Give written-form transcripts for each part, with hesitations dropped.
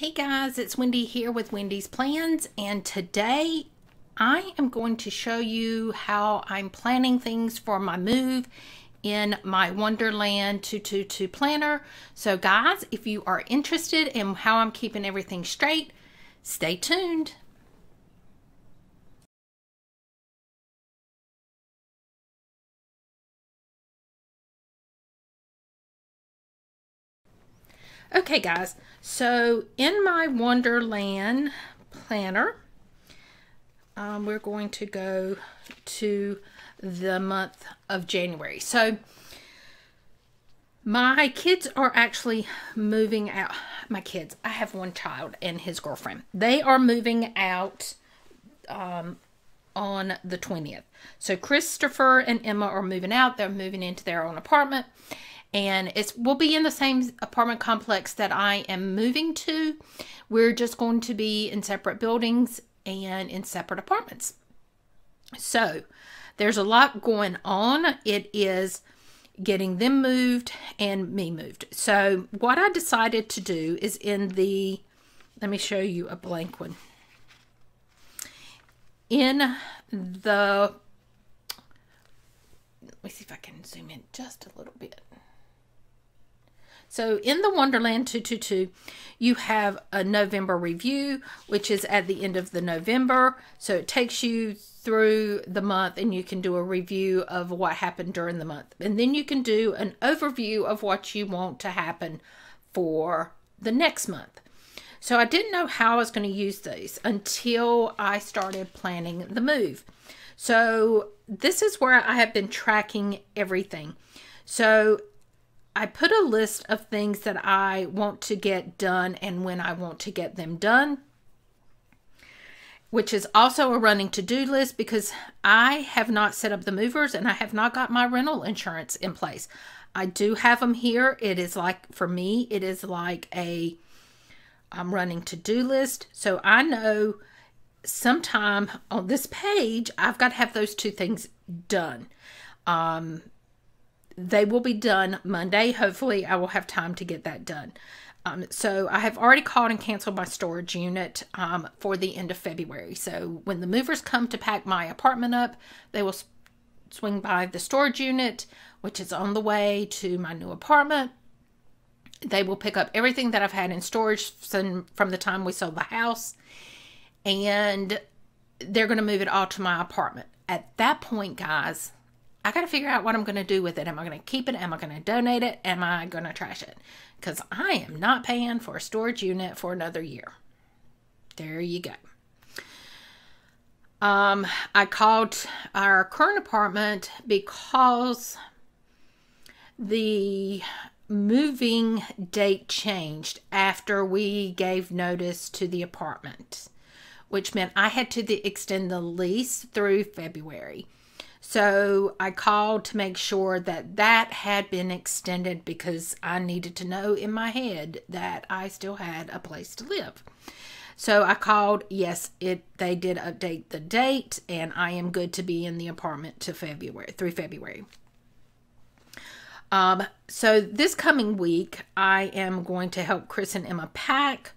Hey guys, it's Wendy here with Wendy's Plans, and today I am going to show you how I'm planning things for my move in my Wonderland 222 planner. So guys, if you are interested in how I'm keeping everything straight, stay tuned. Okay guys, so in my Wonderland planner, we're going to go to the month of January. So my kids are actually moving out. My kids, I have one child and his girlfriend. They are moving out on the 20th. So Christopher and Emma are moving out. They're moving into their own apartment. And we'll be in the same apartment complex that I am moving to. We're just going to be in separate buildings and in separate apartments. So there's a lot going on. It is getting them moved and me moved. So what I decided to do is let me show you a blank one. Let me see if I can zoom in just a little bit. So in the Wonderland 222, you have a November review, which is at the end of the November. So it takes you through the month and you can do a review of what happened during the month. And then you can do an overview of what you want to happen for the next month. So I didn't know how I was going to use these until I started planning the move. So this is where I have been tracking everything. So I put a list of things that I want to get done and when I want to get them done, which is also a running to-do list because I have not set up the movers and I have not got my rental insurance in place. I do have them here. It is like, for me, it is like I'm running to-do list. So I know sometime on this page, I've got to have those two things done. They will be done Monday. Hopefully I will have time to get that done. So I have already called and canceled my storage unit for the end of February. So when the movers come to pack my apartment up, they will swing by the storage unit, which is on the way to my new apartment. They will pick up everything that I've had in storage from the time we sold the house, and they're going to move it all to my apartment. At that point, guys, I got to figure out what I'm going to do with it. Am I going to keep it? Am I going to donate it? Am I going to trash it? Because I am not paying for a storage unit for another year. There you go. I called our current apartment because the moving date changed after we gave notice to the apartment, which meant I had to extend the lease through February. So I called to make sure that that had been extended because I needed to know in my head that I still had a place to live. So I called. Yes, they did update the date, and I am good to be in the apartment through February. So this coming week, I am going to help Chris and Emma pack.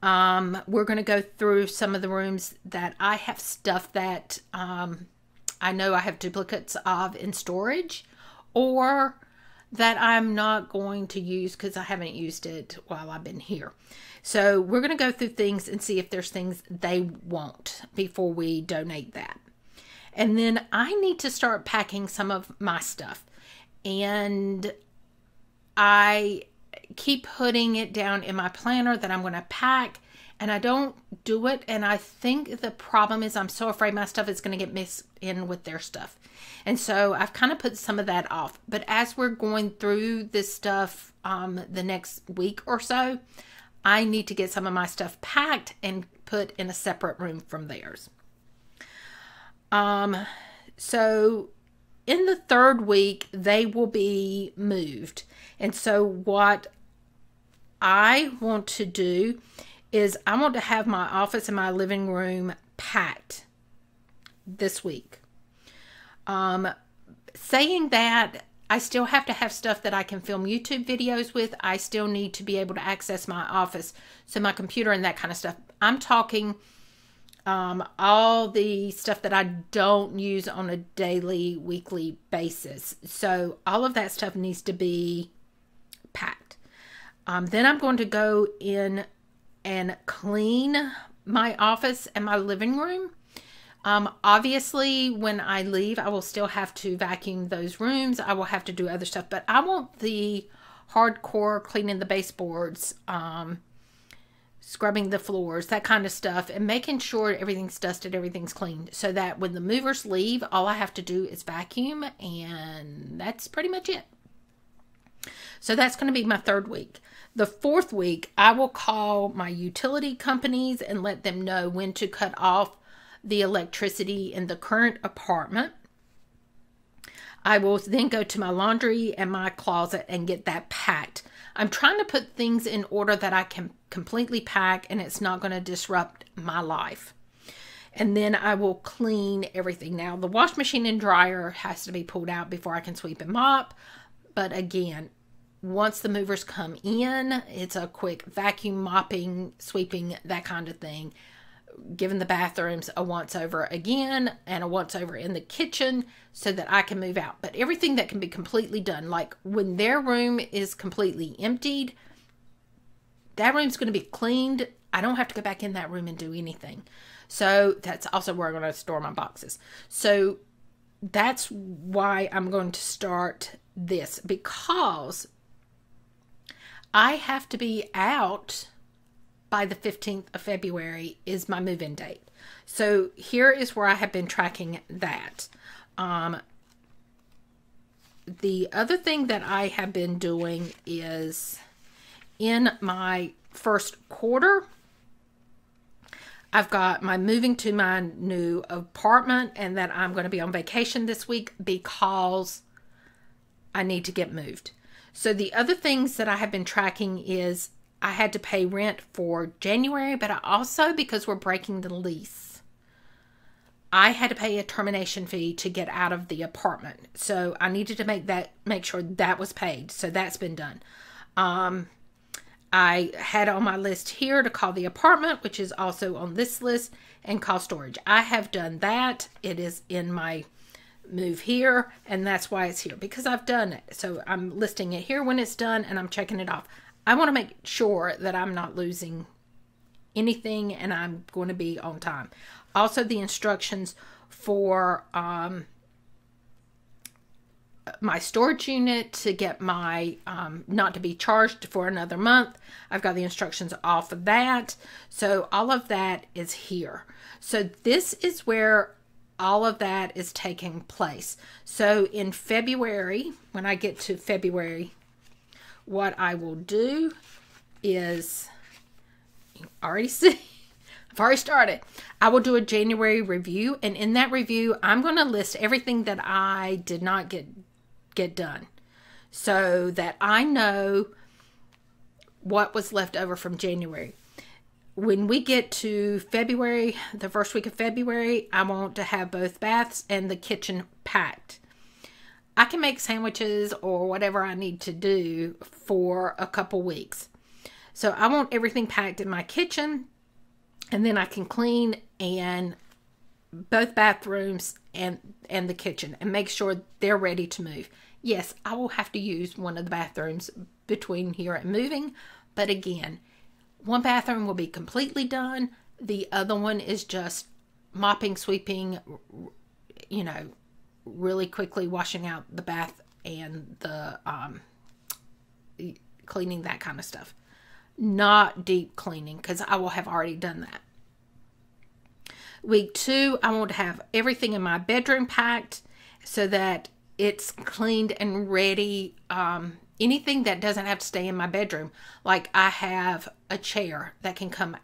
We're going to go through some of the rooms that I have stuff that I know I have duplicates of in storage or that I'm not going to use because I haven't used it while I've been here. So we're going to go through things and see if there's things they want before we donate that. And then I need to start packing some of my stuff. And I keep putting it down in my planner that I'm going to pack. And I don't do it, and I think the problem is I'm so afraid my stuff is going to get mixed in with their stuff. And so I've kind of put some of that off. But as we're going through this stuff the next week or so, I need to get some of my stuff packed and put in a separate room from theirs. So in the third week, they will be moved. And so what I want to do is I want to have my office and my living room packed this week. Saying that, I still have to have stuff that I can film YouTube videos with. I still need to be able to access my office. So my computer and that kind of stuff. I'm talking all the stuff that I don't use on a daily, weekly basis. So all of that stuff needs to be packed. Then I'm going to go in and clean my office and my living room. Obviously, when I leave, I will still have to vacuum those rooms. I will have to do other stuff, but I want the hardcore cleaning the baseboards, scrubbing the floors, that kind of stuff, and making sure everything's dusted, everything's cleaned, so that when the movers leave, all I have to do is vacuum, and that's pretty much it. So that's going to be my third week. The fourth week, I will call my utility companies and let them know when to cut off the electricity in the current apartment. I will then go to my laundry and my closet and get that packed. I'm trying to put things in order that I can completely pack and it's not going to disrupt my life. And then I will clean everything. Now, the wash machine and dryer has to be pulled out before I can sweep and mop. But again, once the movers come in, it's a quick vacuum, mopping, sweeping, that kind of thing. Giving the bathrooms a once over again and a once over in the kitchen so that I can move out. But everything that can be completely done, like when their room is completely emptied, that room's going to be cleaned. I don't have to go back in that room and do anything. So that's also where I'm going to store my boxes. So that's why I'm going to start this, because I have to be out by the 15th of February is my move-in date. So here is where I have been tracking that. The other thing that I have been doing is in my first quarter, I've got my moving to my new apartment and that I'm going to be on vacation this week because I need to get moved. So the other things that I have been tracking is I had to pay rent for January, but I also, because we're breaking the lease, I had to pay a termination fee to get out of the apartment. So I needed to make sure that was paid. So that's been done. I had on my list here to call the apartment, which is also on this list, and call storage. I have done that. It is in my move here, and that's why it's here, because I've done it. So I'm listing it here when it's done, and I'm checking it off. I want to make sure that I'm not losing anything and I'm going to be on time. Also, the instructions for my storage unit to get my not to be charged for another month. I've got the instructions off of that. So all of that is here. So this is where all of that is taking place. So in February, when I get to February, what I will do is, you already see, I've already started. I will do a January review, and in that review, I'm going to list everything that I did not get done so that I know what was left over from January. When we get to February, the first week of February, I want to have both baths and the kitchen packed. I can make sandwiches or whatever I need to do for a couple weeks. So I want everything packed in my kitchen, and then I can clean and both bathrooms and the kitchen and make sure they're ready to move. Yes, I will have to use one of the bathrooms between here and moving. But again, one bathroom will be completely done. The other one is just mopping, sweeping, you know, really quickly washing out the bath and the cleaning, that kind of stuff. Not deep cleaning, because I will have already done that. Week two, I want to have everything in my bedroom packed so that it's cleaned and ready. Anything that doesn't have to stay in my bedroom, like I have a chair that can come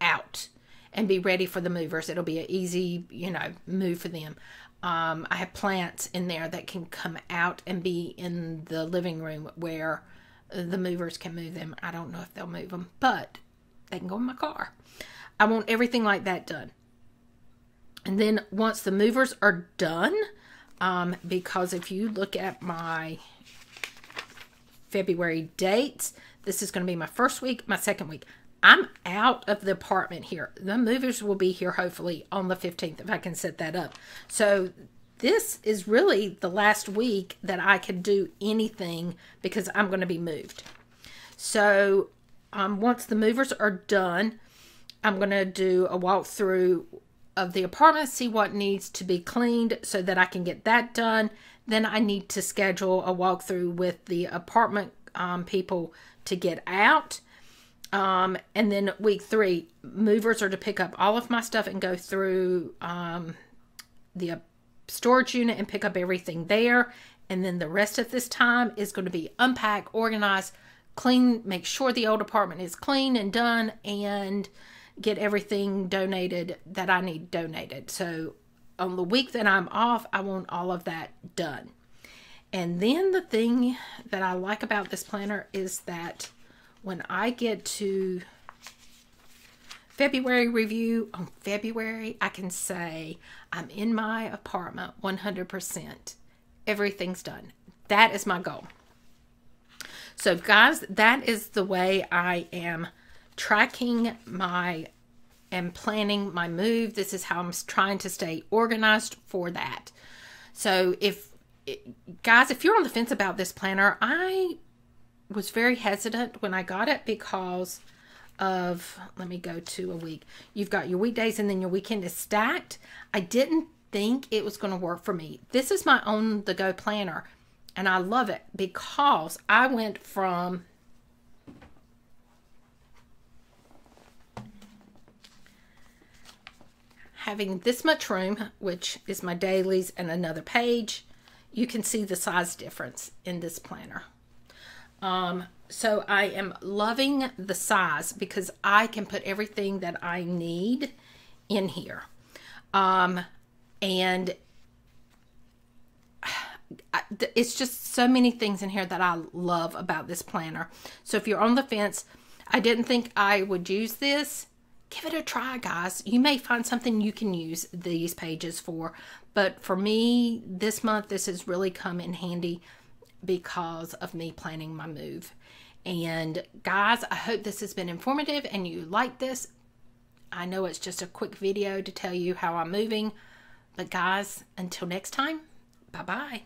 out and be ready for the movers. It'll be an easy, you know, move for them. I have plants in there that can come out and be in the living room where the movers can move them. I don't know if they'll move them, but they can go in my car. I want everything like that done. And then once the movers are done, because if you look at my February dates, this is going to be my first week, my second week. I'm out of the apartment here. The movers will be here hopefully on the 15th if I can set that up. So this is really the last week that I can do anything because I'm going to be moved. So once the movers are done, I'm going to do a walkthrough of the apartment, see what needs to be cleaned so that I can get that done. Then I need to schedule a walkthrough with the apartment people to get out. And then week three, movers are to pick up all of my stuff and go through the storage unit and pick up everything there. And then the rest of this time is going to be unpack, organize, clean, make sure the old apartment is clean and done, and get everything donated that I need donated. So on the week that I'm off, I want all of that done. And then the thing that I like about this planner is that when I get to February review on February, I can say I'm in my apartment 100%. Everything's done. That is my goal. So guys, that is the way I am tracking my and planning my move. This is how I'm trying to stay organized for that. So if guys, if you're on the fence about this planner, I was very hesitant when I got it because of, let me go to a week. You've got your weekdays and then your weekend is stacked. I didn't think it was going to work for me. This is my own the go planner and I love it because I went from having this much room, which is my dailies and another page. You can see the size difference in this planner. So I am loving the size because I can put everything that I need in here. And it's just so many things in here that I love about this planner. So if you're on the fence, I didn't think I would use this. Give it a try, guys. You may find something you can use these pages for. But for me, this month, this has really come in handy because of me planning my move. And guys, I hope this has been informative and you like this. I know it's just a quick video to tell you how I'm moving, but guys, until next time, bye-bye.